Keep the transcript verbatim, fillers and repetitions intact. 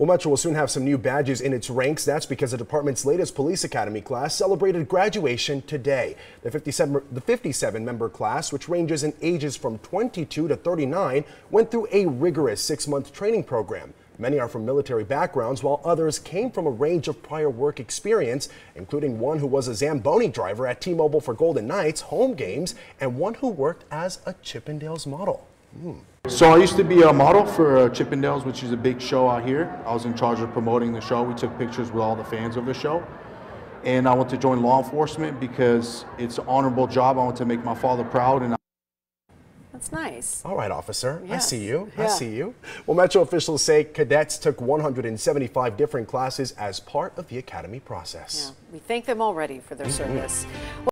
Well, Metro will soon have some new badges in its ranks. That's because the department's latest police academy class celebrated graduation today. The fifty-seven, the fifty-seven-member class, which ranges in ages from twenty-two to thirty-nine, went through a rigorous six-month training program. Many are from military backgrounds, while others came from a range of prior work experience, including one who was a Zamboni driver at T-Mobile for Golden Knights home games and one who worked as a Chippendales model. Mm. So I used to be a model for uh, Chippendales, which is a big show out here. I was in charge of promoting the show. We took pictures with all the fans of the show. And I went to join law enforcement because it's an honorable job. I want to make my father proud. And I That's nice. All right, officer. Yes. I see you. Yeah. I see you. Well, Metro officials say cadets took one hundred seventy-five different classes as part of the academy process. Yeah. We thank them already for their service. Mm-hmm.